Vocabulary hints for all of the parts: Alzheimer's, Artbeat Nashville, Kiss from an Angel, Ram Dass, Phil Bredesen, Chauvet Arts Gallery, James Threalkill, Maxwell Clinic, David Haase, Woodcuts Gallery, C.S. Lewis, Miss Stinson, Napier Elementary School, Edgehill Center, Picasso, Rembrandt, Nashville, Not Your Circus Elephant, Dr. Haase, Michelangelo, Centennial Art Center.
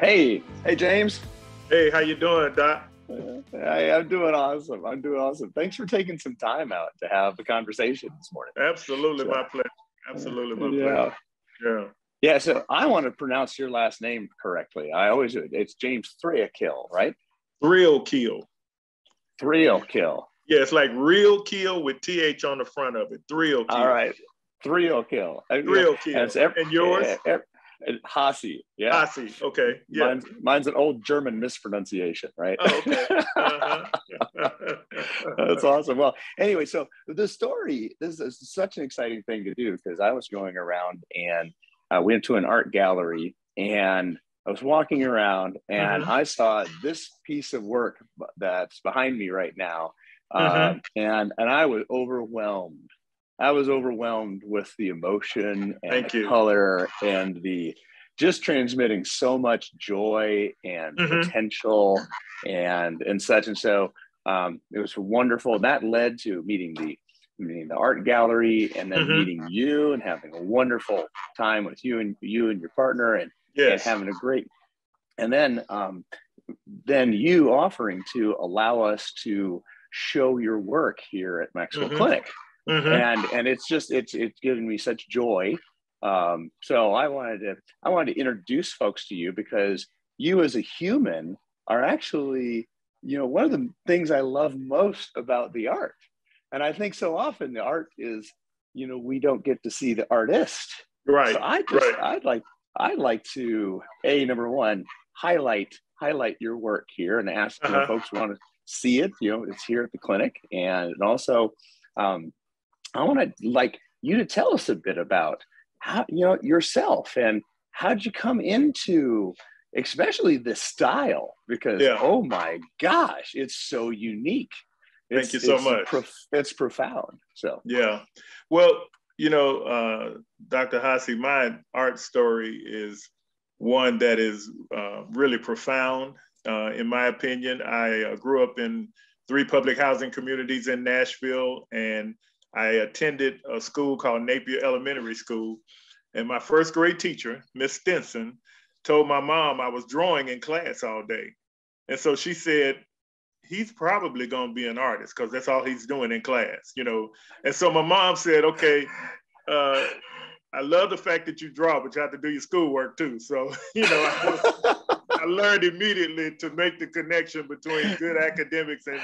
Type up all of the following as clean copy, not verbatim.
Hey, James. Hey, how you doing, Doc? Hey, I'm doing awesome. Thanks for taking some time out to have a conversation this morning. Absolutely, my pleasure. Yeah. Yeah, so I want to pronounce your last name correctly. I always do. It's James Threalkill, right? Threalkill. Threalkill. Yeah, it's like real kill with TH on the front of it. Threalkill. All right. Threalkill. Threalkill. And yours? Haase. Yeah. Haase. Okay. Yeah. Mine's an old German mispronunciation, right? Oh, okay. That's awesome. Well, anyway, so the story, this is such an exciting thing to do because I was going around and we went to an art gallery and I was walking around and I saw this piece of work that's behind me right now. And I was overwhelmed. I was overwhelmed with the emotion and the color and the just transmitting so much joy and potential and such. And so it was wonderful. That led to meeting the art gallery and then meeting you and having a wonderful time with you and your partner and having a great, and then you offering to allow us to show your work here at Maxwell Clinic. And it's given me such joy. So I wanted to introduce folks to you because you as a human are actually, one of the things I love most about the art. And I think so often the art is, we don't get to see the artist. Right. So I'd like to, number one, highlight your work here and ask folks who want to see it, it's here at the clinic. And also, I want to you to tell us a bit about how, yourself and how'd you come into, especially this style, because, oh my gosh, it's so unique. Thank you so much. It's profound. So, yeah. Well, Dr. Haase, my art story is one that is really profound. In my opinion, I grew up in 3 public housing communities in Nashville, and I attended a school called Napier Elementary School. And my first grade teacher, Miss Stinson, told my mom I was drawing in class all day. And so she said, he's probably gonna be an artist because that's all he's doing in class, And so my mom said, okay, I love the fact that you draw, but you have to do your schoolwork too. So, I learned immediately to make the connection between good academics and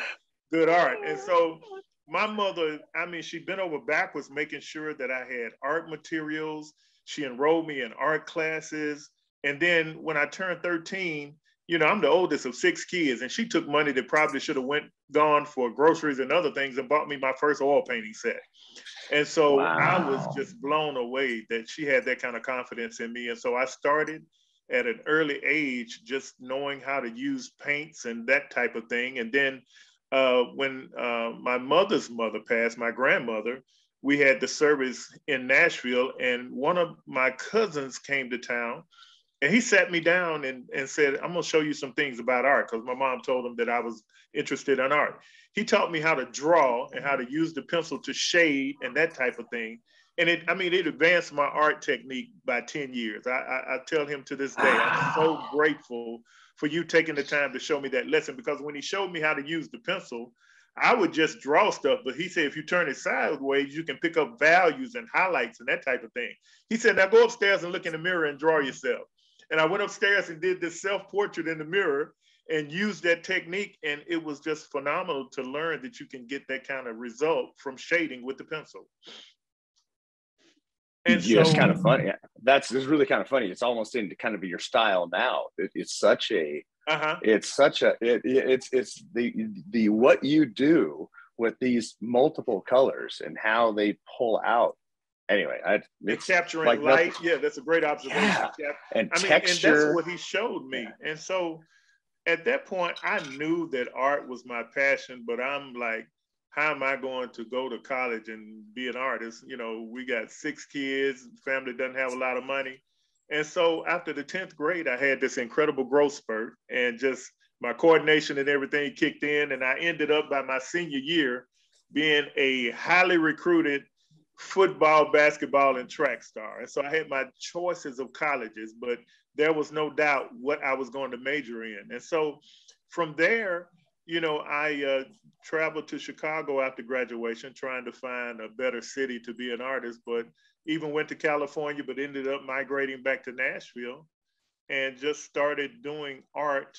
good art. And so my mother, she bent over backwards making sure that I had art materials. She enrolled me in art classes. And then when I turned 13, I'm the oldest of 6 kids, and she took money that probably should have gone for groceries and other things and bought me my first oil painting set. And so I was just blown away that she had that kind of confidence in me. And so I started at an early age, just knowing how to use paints and that type of thing. And then when my mother's mother passed, my grandmother, we had the service in Nashville, and one of my cousins came to town. And he sat me down and said, I'm gonna show you some things about art, because my mom told him that I was interested in art. He taught me how to draw and how to use the pencil to shade and that type of thing. And it advanced my art technique by 10 years. I tell him to this day, I'm so grateful for you taking the time to show me that lesson, because when he showed me how to use the pencil, I would just draw stuff, but he said, if you turn it sideways, you can pick up values and highlights and that type of thing. He said, now go upstairs and look in the mirror and draw yourself. And I went upstairs and did this self-portrait in the mirror and used that technique. And it was just phenomenal to learn that you can get that kind of result from shading with the pencil. And yeah, so, it's kind of funny. It's really kind of funny. It's almost into kind of your style now. It's what you do with these multiple colors and how they pull out. Anyway, it's capturing light. Yeah, that's a great observation. Yeah. And texture. And that's what he showed me. Yeah. And so at that point, I knew that art was my passion, but I'm like, how am I going to go to college and be an artist? We got 6 kids, family doesn't have a lot of money. And so after the 10th grade, I had this incredible growth spurt and just my coordination and everything kicked in. And I ended up by my senior year being a highly recruited football, basketball, and track star. And so I had my choices of colleges, but there was no doubt what I was going to major in. And so from there, you know, I traveled to Chicago after graduation, trying to find a better city to be an artist, but even went to California, but ended up migrating back to Nashville and just started doing art.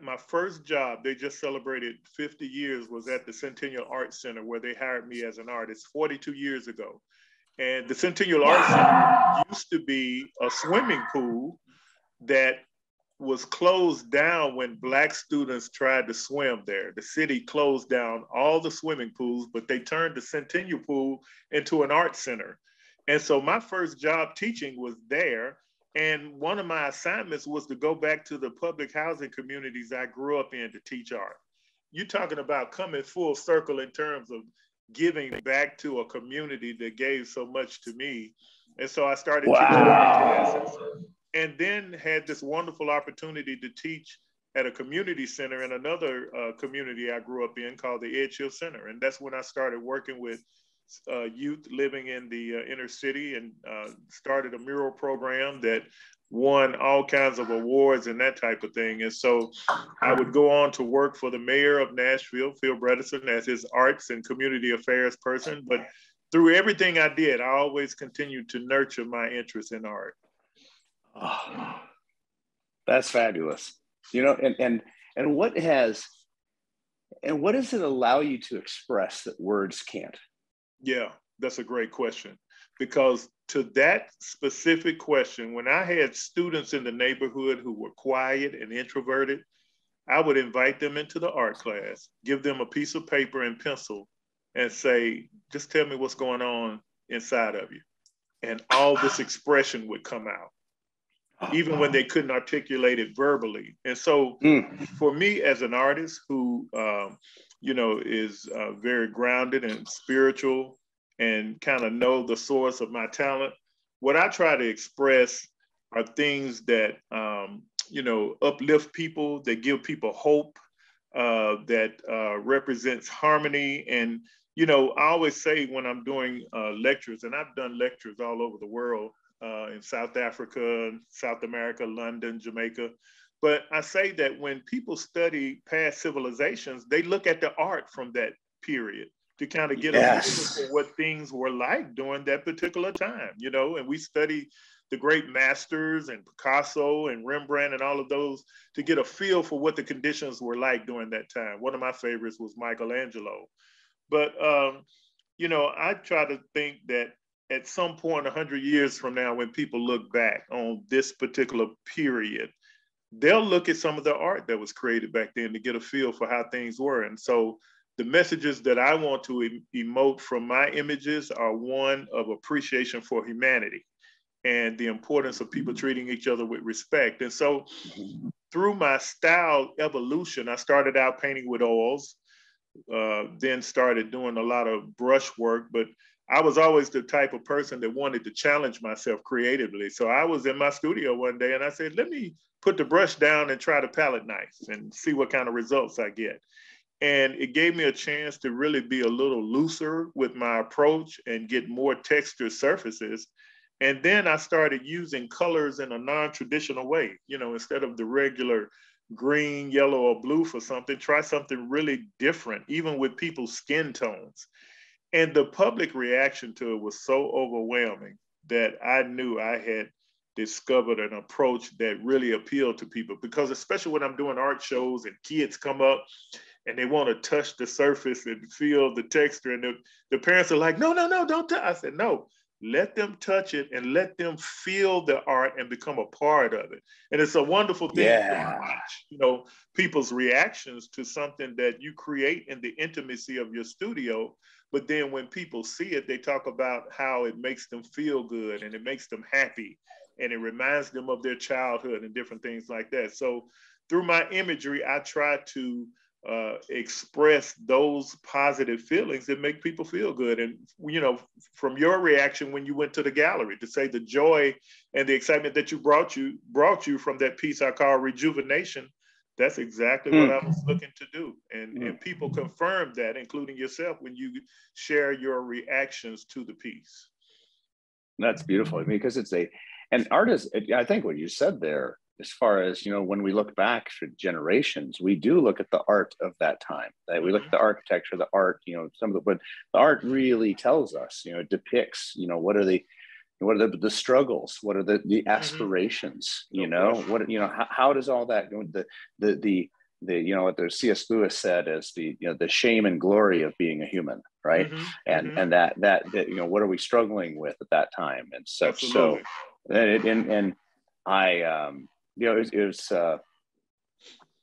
My first job, they just celebrated 50 years, was at the Centennial Art Center, where they hired me as an artist 42 years ago. And the Centennial Art Center used to be a swimming pool that was closed down when Black students tried to swim there. The city closed down all the swimming pools, but they turned the Centennial Pool into an art center. And so my first job teaching was there. And one of my assignments was to go back to the public housing communities I grew up in to teach art. You're talking about coming full circle in terms of giving back to a community that gave so much to me. And so I started teaching art classes, and then had this wonderful opportunity to teach at a community center in another community I grew up in called the Edgehill Center. And that's when I started working with youth living in the inner city, and started a mural program that won all kinds of awards and that type of thing. And so I would go on to work for the mayor of Nashville, Phil Bredesen, as his arts and community affairs person. But through everything I did, I always continued to nurture my interest in art. Oh, that's fabulous. You know, and what does it allow you to express that words can't? Yeah, that's a great question. Because to that specific question, when I had students in the neighborhood who were quiet and introverted, I would invite them into the art class, give them a piece of paper and pencil, and say, just tell me what's going on inside of you. And all this expression would come out, even when they couldn't articulate it verbally. And so for me as an artist who, you know, is very grounded and spiritual and kind of know the source of my talent, what I try to express are things that, you know, uplift people, that give people hope, that represents harmony. And, you know, I always say when I'm doing lectures, and I've done lectures all over the world, in South Africa, South America, London, Jamaica. But I say that when people study past civilizations, they look at the art from that period to kind of get a look at what things were like during that particular time, you know, and we study the great masters and Picasso and Rembrandt and all of those to get a feel for what the conditions were like during that time. One of my favorites was Michelangelo. But, you know, I try to think that at some point 100 years from now, when people look back on this particular period, they'll look at some of the art that was created back then to get a feel for how things were. And so the messages that I want to emote from my images are one of appreciation for humanity and the importance of people treating each other with respect. And so through my style evolution, I started out painting with oils, then started doing a lot of brush work, but I was always the type of person that wanted to challenge myself creatively. So I was in my studio one day and I said, let me put the brush down and try the palette knife and see what kind of results I get. And it gave me a chance to really be a little looser with my approach and get more textured surfaces. And then I started using colors in a non-traditional way. You know, instead of the regular green, yellow, or blue for something, try something really different, even with people's skin tones. And the public reaction to it was so overwhelming that I knew I had discovered an approach that really appealed to people, because especially when I'm doing art shows and kids come up and they want to touch the surface and feel the texture, and the parents are like, no, no, no, don't touch. I said, no, let them touch it and let them feel the art and become a part of it. And it's a wonderful thing to watch, you know, people's reactions to something that you create in the intimacy of your studio. But then when people see it, they talk about how it makes them feel good and it makes them happy and it reminds them of their childhood and different things like that. So through my imagery, I try to express those positive feelings that make people feel good. And, you know, from your reaction when you went to the gallery, to say the joy and the excitement that you brought from that piece I call Rejuvenation, That's exactly what I was looking to do. And people confirmed that, including yourself, when you share your reactions to the piece. That's beautiful. I mean, because it's a, and art is, I think what you said there, as far as, you know, when we look back for generations, we do look at the art of that time. We look at the architecture, the art, you know, some of the, but the art really tells us, you know, it depicts, you know, what are the struggles? What are the aspirations? You know, what, you know, how does all that go? The you know, what the C.S. Lewis said is the, you know, the shame and glory of being a human, right? And that, you know, what are we struggling with at that time? And so, and I, you know,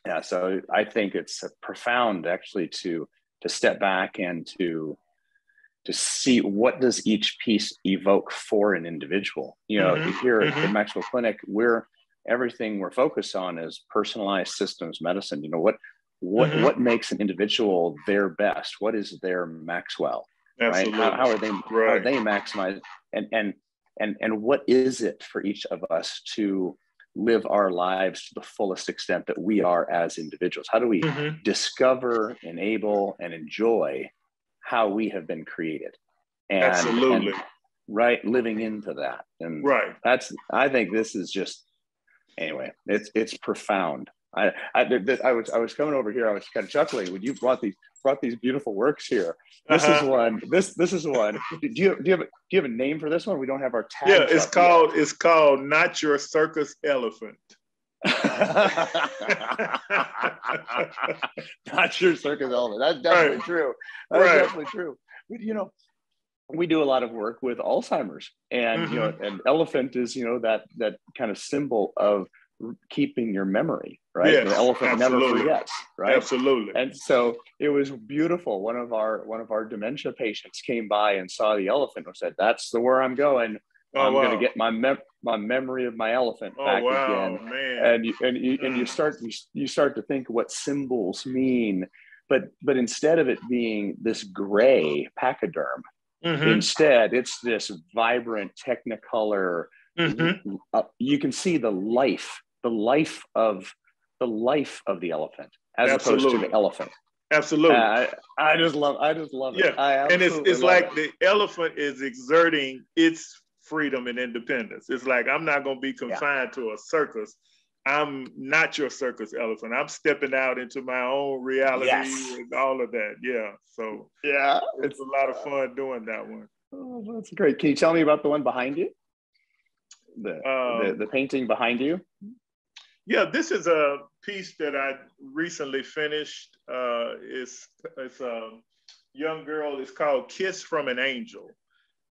yeah, so I think it's profound actually to step back and to see what does each piece evoke for an individual. You know, here at Maxwell Clinic, everything we're focused on is personalized systems medicine. You know, what makes an individual their best? What is their Maxwell? Absolutely. Right? How are they maximized? And what is it for each of us to live our lives to the fullest extent that we are as individuals? How do we discover, enable, and enjoy how we have been created? And, absolutely. And, right, living into that. And right. That's, I think this is just, anyway, it's profound. I was coming over here. I was kind of chuckling when you brought these beautiful works here. This is one. Do you have a name for this one? We don't have our tag. Yeah, it's called Not Your Circus Elephant. Not Your Circus Elephant. That's definitely true. That's definitely true. But, you know, we do a lot of work with Alzheimer's, and you know, an elephant is, you know, that kind of symbol of keeping your memory, right? Yes, the elephant never forgets, right? Absolutely. And so it was beautiful. One of our dementia patients came by and saw the elephant and said, "That's where I'm going. I'm going to get my memory of my elephant back again." Man. And you start to think what symbols mean, but instead of it being this gray pachyderm, instead it's this vibrant technicolor. You can see the life of the elephant as opposed to the elephant. Absolutely. I just love it. And it's like the elephant is exerting its freedom and independence. It's like, I'm not going to be confined to a circus. I'm not your circus elephant. I'm stepping out into my own reality and all of that. Yeah. So yeah, it's a lot of fun doing that one. Oh, that's great. Can you tell me about the one behind you? The painting behind you? Yeah, this is a piece that I recently finished. It's a young girl. It's called Kiss from an Angel.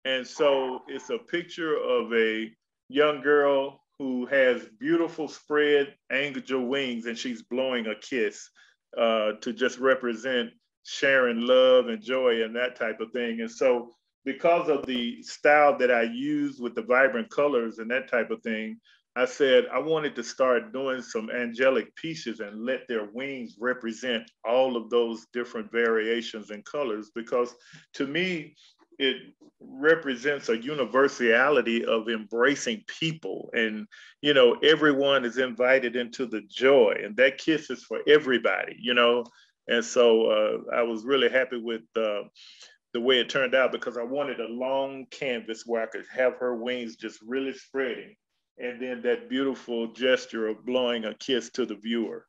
And so it's a picture of a young girl who has beautiful spread angel wings, and she's blowing a kiss to just represent sharing love and joy and that type of thing. And so because of the style that I use with the vibrant colors and that type of thing, I said I wanted to start doing some angelic pieces and let their wings represent all of those different variations and colors, because to me, it represents a universality of embracing people. And, you know, everyone is invited into the joy, and that kiss is for everybody, you know? And so I was really happy with the way it turned out, because I wanted a long canvas where I could have her wings just really spreading, and then that beautiful gesture of blowing a kiss to the viewer.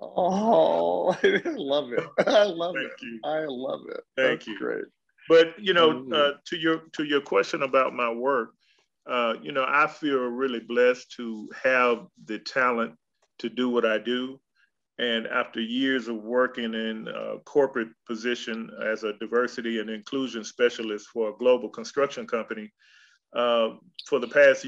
Oh, I love it. I love Thank it. You. I love it. Thank That's you. Great. But, you know, to your question about my work, you know, I feel really blessed to have the talent to do what I do. And after years of working in a corporate position as a diversity and inclusion specialist for a global construction company, for the past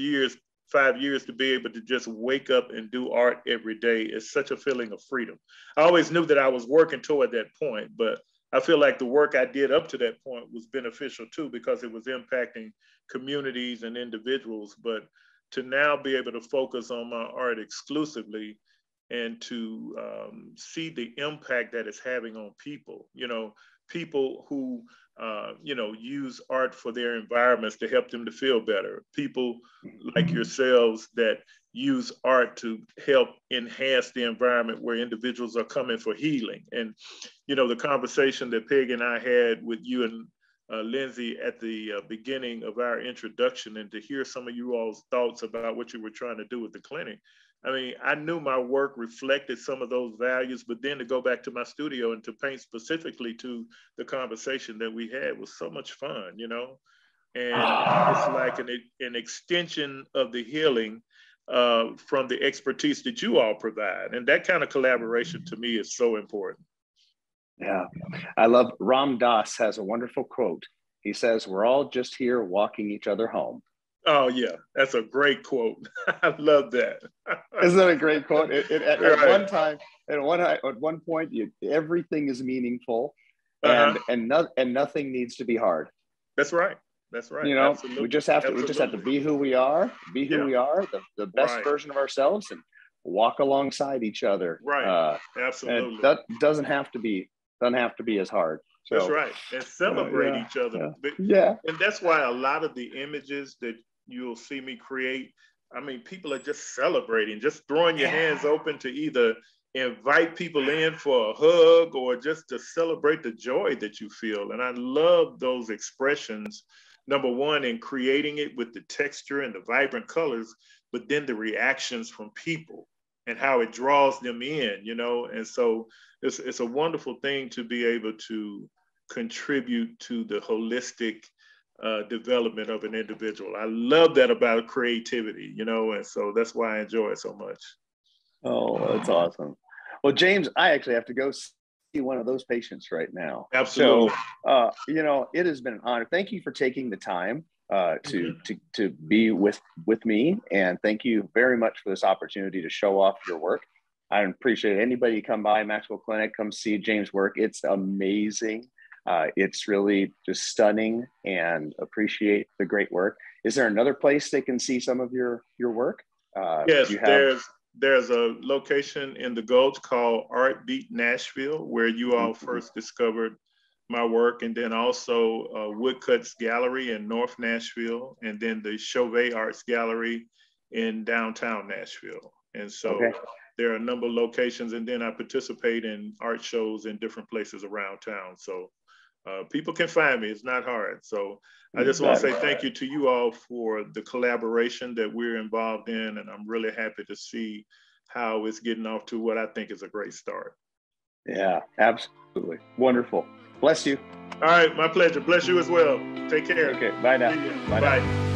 5 years, to be able to just wake up and do art every day is such a feeling of freedom. I always knew that I was working toward that point, but I feel like the work I did up to that point was beneficial too, because it was impacting communities and individuals. But to now be able to focus on my art exclusively and to see the impact that it's having on people, you know, people who you know, use art for their environments to help them to feel better. People like yourselves that use art to help enhance the environment where individuals are coming for healing. And, you know, the conversation that Peg and I had with you and Lindsay at the beginning of our introduction, and to hear some of you all's thoughts about what you were trying to do with the clinic. I mean, I knew my work reflected some of those values, but then to go back to my studio and to paint specifically to the conversation that we had was so much fun, you know? And it's like an extension of the healing from the expertise that you all provide. And that kind of collaboration to me is so important. Yeah, I love, Ram Dass has a wonderful quote. He says, "We're all just here walking each other home." Oh yeah, that's a great quote. I love that. Isn't that a great quote? At one point, everything is meaningful, and nothing needs to be hard. That's right. That's right. You know, absolutely. we just have to be who we are, the best version of ourselves, and walk alongside each other. Right. Absolutely. And that doesn't have to be as hard. So, that's right. And celebrate each other. Yeah. And that's why a lot of the images that you'll see me create, I mean, people are just celebrating, just throwing your hands open to either invite people in for a hug or just to celebrate the joy that you feel. And I love those expressions, number one, in creating it with the texture and the vibrant colors, but then the reactions from people and how it draws them in, you know? And so it's a wonderful thing to be able to contribute to the holistic development of an individual. I love that about creativity, you know, and so that's why I enjoy it so much. Oh, that's awesome. Well, James, I actually have to go see one of those patients right now. Absolutely. So, you know, it has been an honor. Thank you for taking the time to be with me, and thank you very much for this opportunity to show off your work. I appreciate anybody come by Maxwell Clinic, come see James' work. It's amazing. It's really just stunning, and appreciate the great work. Is there another place they can see some of your work? Yes, there's a location in the Gulch called Artbeat Nashville, where you all first discovered my work, and then also Woodcuts Gallery in North Nashville, and then the Chauvet Arts Gallery in downtown Nashville. And so there are a number of locations, and then I participate in art shows in different places around town. So people can find me, it's not hard. So I just want to say thank you to you all for the collaboration that we're involved in, and I'm really happy to see how it's getting off to what I think is a great start. Yeah, absolutely. Wonderful. Bless you. All right, my pleasure. Bless you as well. Take care. Okay, bye now. Bye.